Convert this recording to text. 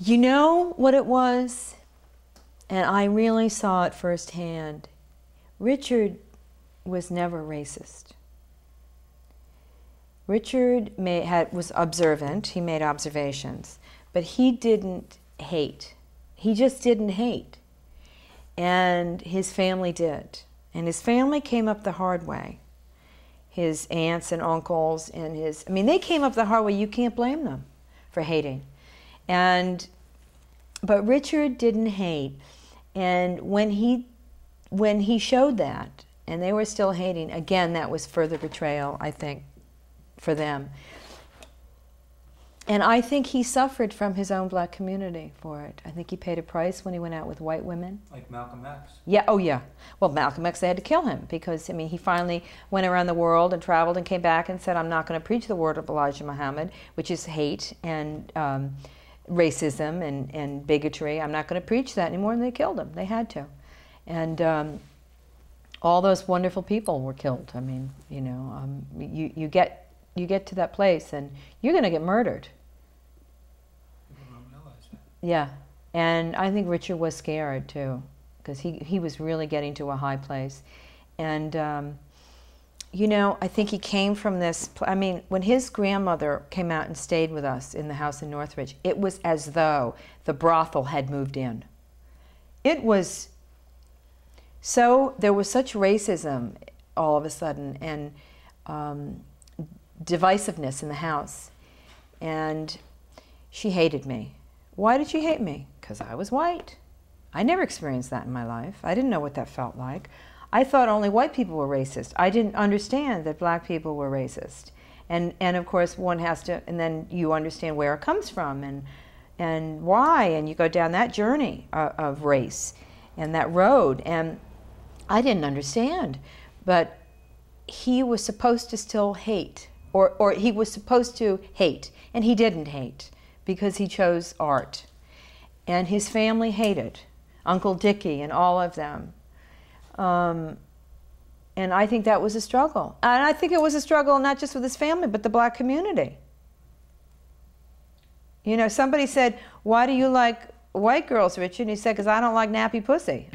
You know what it was? And I really saw it firsthand. Richard was never racist. Richard was observant, he made observations, but he didn't hate. He just didn't hate. And his family did. And his family came up the hard way. His aunts and uncles and his, I mean, they came up the hard way. You can't blame them for hating. But Richard didn't hate. And when he showed that, and they were still hating, again, that was further betrayal, I think, for them. And I think he suffered from his own black community for it. I think he paid a price when he went out with white women. Like Malcolm X. Yeah, oh yeah. Well, Malcolm X, they had to kill him because, I mean, he finally went around the world and traveled and came back and said, I'm not going to preach the word of Elijah Muhammad, which is hate and racism and bigotry. I'm not going to preach that anymore, and they killed him. They had to. And all those wonderful people were killed. I mean, you know, you get to that place and you're going to get murdered. Yeah, and I think Richard was scared too, because he was really getting to a high place. And, you know, I think he came from this, I mean, when his grandmother came out and stayed with us in the house in Northridge, it was as though the brothel had moved in. It was, so there was such racism all of a sudden and divisiveness in the house. And she hated me. Why did she hate me? Because I was white. I never experienced that in my life. I didn't know what that felt like. I thought only white people were racist. I didn't understand that black people were racist. And of course, one has to, and then you understand where it comes from and why, and you go down that journey of race and that road. And I didn't understand, but he was supposed to still hate, or he was supposed to hate, and he didn't hate, because he chose art. And his family hated, Uncle Dickie and all of them. And I think that was a struggle. And I think it was a struggle not just with his family, but the black community. You know, somebody said, why do you like white girls, Richard? And he said, because I don't like nappy pussy.